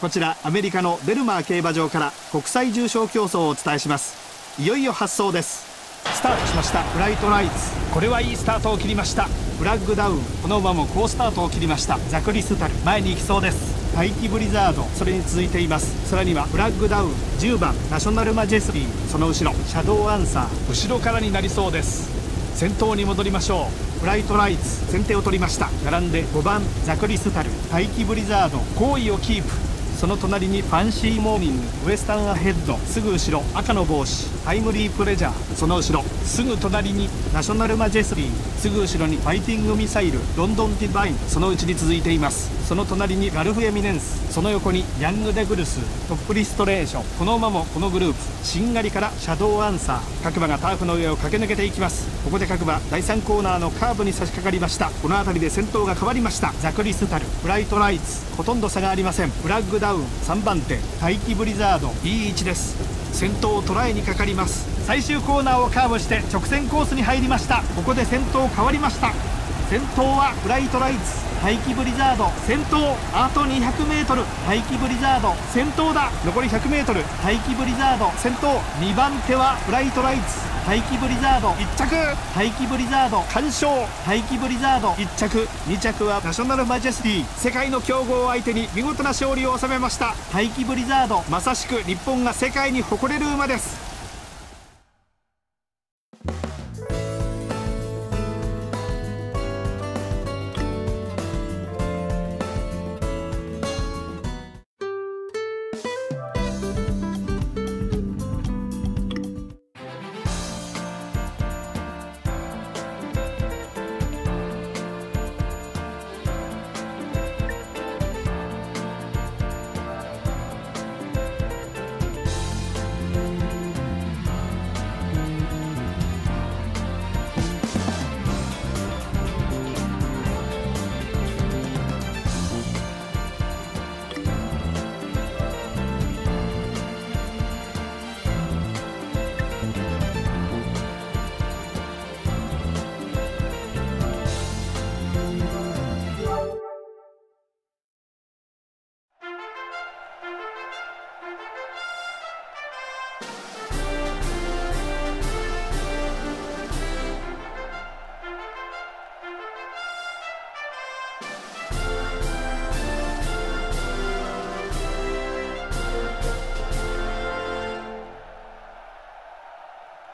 こちらアメリカのデルマー競馬場から国際重賞競争をお伝えします。いよいよ発走です。スタートしました。フライトナイツ、これはいいスタートを切りました。フラッグダウン、この馬も好スタートを切りました。ザクリスタル前に行きそうです。大気ブリザード、それに続いています。さらにはフラッグダウン、10番ナショナルマジェスティ、その後ろシャドウアンサー、後ろからになりそうです。先頭に戻りましょう。フライトナイツ先手を取りました。並んで5番ザクリスタル、大気ブリザード5位をキープ。その隣にファンシーモーニング、ウエスタンアヘッド、すぐ後ろ赤の帽子タイムリープレジャー、その後ろすぐ隣にナショナルマジェスティ、すぐ後ろにファイティングミサイル、ロンドンディバイン、そのうちに続いています。その隣にガルフエミネンス、その横にヤングデグルス、トップリストレーション、この馬もこのグループしんがりからシャドウアンサー。各馬がターフの上を駆け抜けていきます。ここで各馬第3コーナーのカーブに差し掛かりました。この辺りで先頭が変わりました。ザクリスタル、フライトナイツ、ほとんど差がありません。フラッグダウン3番手大気ブリザード、いい位置です。先頭を捉えにかかります。最終コーナーをカーブして直線コースに入りました。ここで先頭変わりました。先頭はフライトライツ、大気ブリザード先頭、あと 200m 大気ブリザード先頭だ。残り 100m 大気ブリザード先頭、2番手はフライトライツ、大気ブリザード1着、大気ブリザード完勝、大気ブリザード1着、2着はナショナルマジェスティ。世界の強豪を相手に見事な勝利を収めました。大気ブリザード、まさしく日本が世界に誇れる馬です。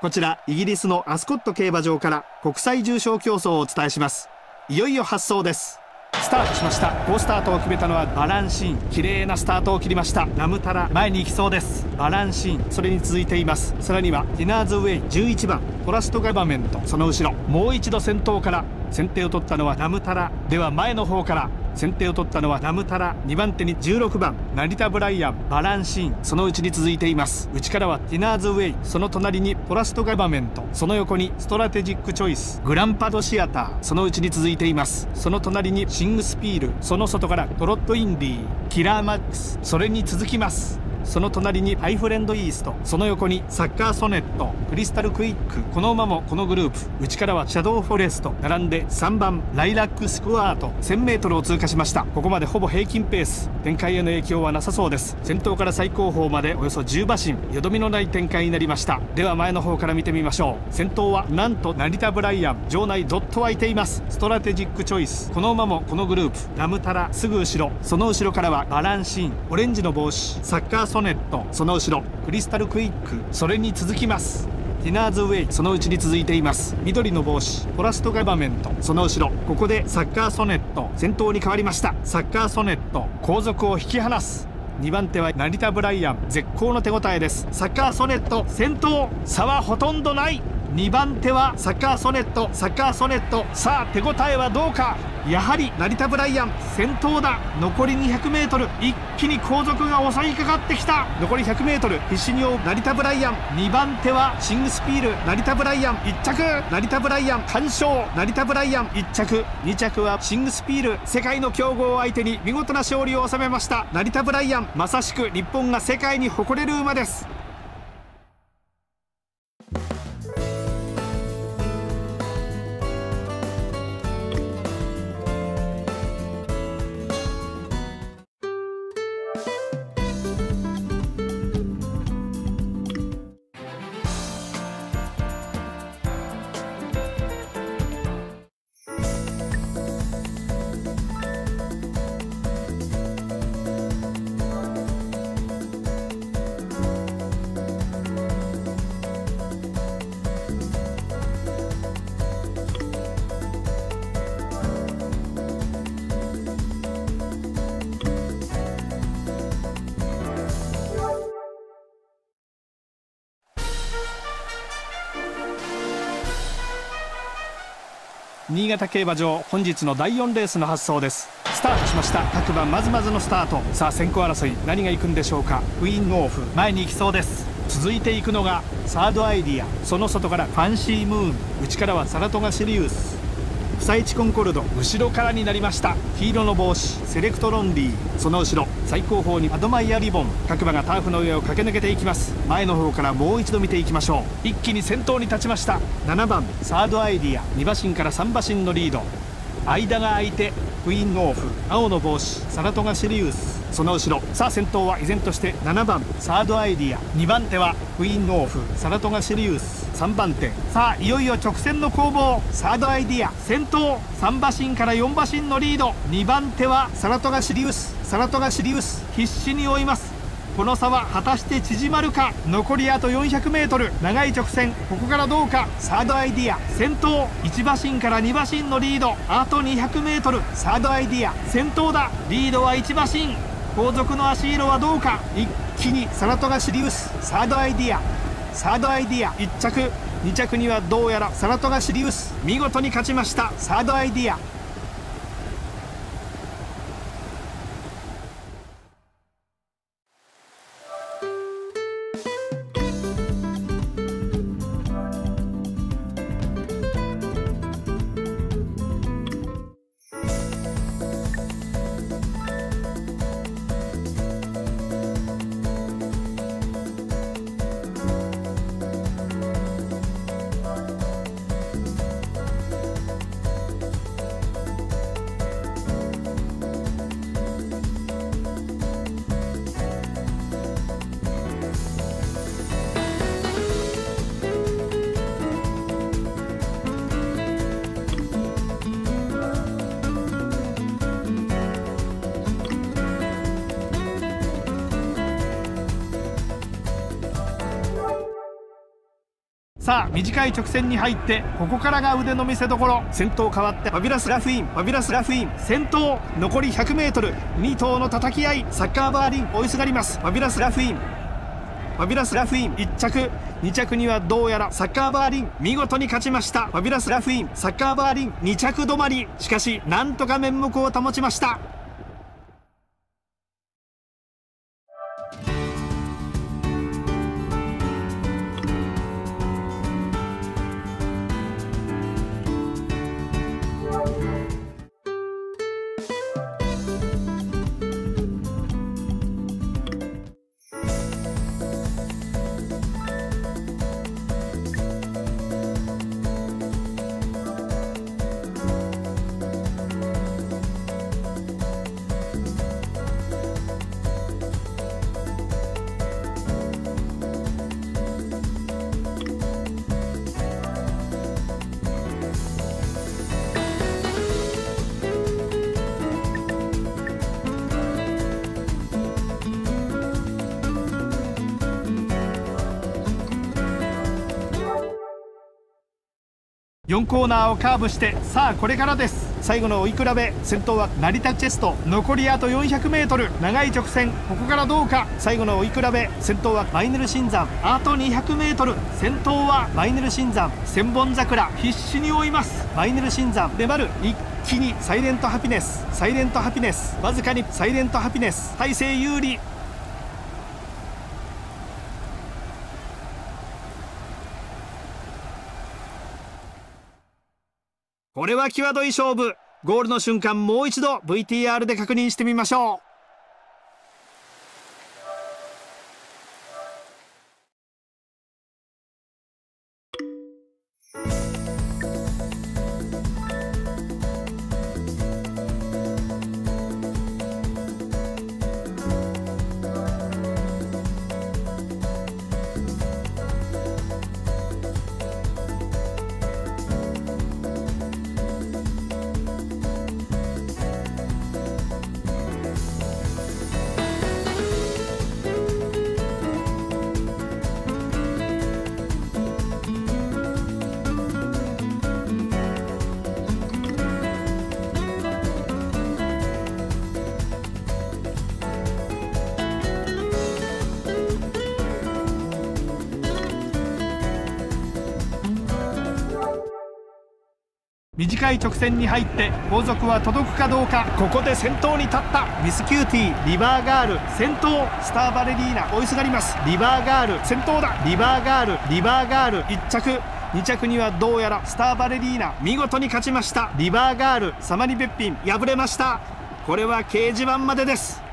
こちらイギリスのアスコット競馬場から国際重賞競争をお伝えします。いよいよ発走です。スタートしました。好スタートを決めたのはバランシーン、綺麗なスタートを切りました。ラムタラ前に行きそうです。バランシーン、それに続いています。さらにはディナーズウェイ11番トラストガバメント、その後ろもう一度先頭から先手を取ったのはラムタラ、では前の方から先手を取ったのはラムタラ、2番手に16番成田ブライアン、バランシーン、そのうちに続いています。内からはディナーズウェイ、その隣にトラストガバメント、その横にストラテジックチョイス、グランパドシアター、そのうちに続いています。その隣にシングスピール、その外からトロットインディー、キラーマックス、それに続きます。その隣にハイフレンドイースト、その横にサッカーソネット、クリスタルクイック、この馬もこのグループ、内からはシャドウフォレスト、並んで3番ライラックスクワート 1000m を通過しました。ここまでほぼ平均ペース、展開への影響はなさそうです。先頭から最後方までおよそ10馬身、よどみのない展開になりました。では前の方から見てみましょう。先頭はなんと成田ブライアン、場内どっと湧いています。ストラテジックチョイス、この馬もこのグループ、ラムタラすぐ後ろ、その後ろからはバランシーン、オレンジの帽子サッカーソネット、その後ろクリスタルクイック、それに続きますディナーズウェイ、そのうちに続いています。緑の帽子トラストガバメント、その後ろここでサッカーソネット先頭に変わりました。サッカーソネット後続を引き離す。2番手は成田ブライアン、絶好の手応えです。サッカーソネット先頭、差はほとんどない。2番手はサッカーソネット、サッカーソネット、さあ手応えはどうか。やはり成田ブライアン先頭だ。残り 200m 一気に後続が襲いかかってきた。残り 100m 必死に追う成田ブライアン。2番手はシングスピール、成田ブライアン1着、成田ブライアン完勝、成田ブライアン1着、2着はシングスピール。世界の強豪を相手に見事な勝利を収めました成田ブライアン、まさしく日本が世界に誇れる馬です。新潟競馬場、本日の第4レースの発走です。スタートしました。各馬まずまずのスタート。さあ先行争い、何が行くんでしょうか。ウィンオーフ前に行きそうです。続いていくのがサードアイディア、その外からファンシームーン、内からはサラトガシリウス、フサイチコンコルド、後ろからになりました。黄色の帽子セレクトロンリー、その後ろ最後方にアドマイアリボン。各馬がターフの上を駆け抜けていきます。前の方からもう一度見ていきましょう。一気に先頭に立ちました。7番サードアイディア、2馬身から3馬身のリード、間が空いてウィンオーフ、青の帽子サラトガシリウス、その後ろ。さあ先頭は依然として7番サードアイディア、2番手はウィンオーフサラトガシリウス、3番手。さあいよいよ直線の攻防。サードアイディア先頭、3馬身から4馬身のリード、2番手はサラトガシリウス。サラトガシリウス必死に追います。この差は果たして縮まるか。残りあと 400m、 長い直線、ここからどうか。サードアイディア先頭、1馬身から2馬身のリード、あと 200m。 サードアイディア先頭だ、リードは1馬身。後続の足色はどうか。一気にサラトガシリウス、サードアイディア、サードアイディア1着、2着にはどうやらサラトガシリウス。見事に勝ちましたサードアイディア。さあ短い直線に入って、ここからが腕の見せ所。先頭変わってファビュラスラフィーン、ファビュラスラフィーン先頭。残り 100m、 2頭の叩き合い。サッカーバーリン追いすがります。ファビュラスラフィーン、ファビュラスラフィーン1着、2着にはどうやらサッカーバーリン。見事に勝ちましたファビュラスラフィーン。サッカーバーリン2着止まり、しかしなんとか面目を保ちました。4コーナーをカーブして、さあこれからです。最後の追い比べ、先頭は成田チェスト。残りあと 400m、 長い直線、ここからどうか。最後の追い比べ、先頭はマイネル新山、あと 200m。 先頭はマイネル新山、千本桜必死に追います。マイネル新山粘る。一気にサイレントハピネス、サイレントハピネス、わずかにサイレントハピネス体勢有利。これは際どい勝負。ゴールの瞬間、もう一度 VTR で確認してみましょう。短い直線に入って後続は届くかどうか。ここで先頭に立ったミスキューティー、リバーガール先頭、スターバレリーナ追いすがります。リバーガール先頭だ、リバーガール、リバーガール1着。2着にはどうやらスターバレリーナ、見事に勝ちました。リバーガール、サマリベッピン敗れました。これは掲示板までです。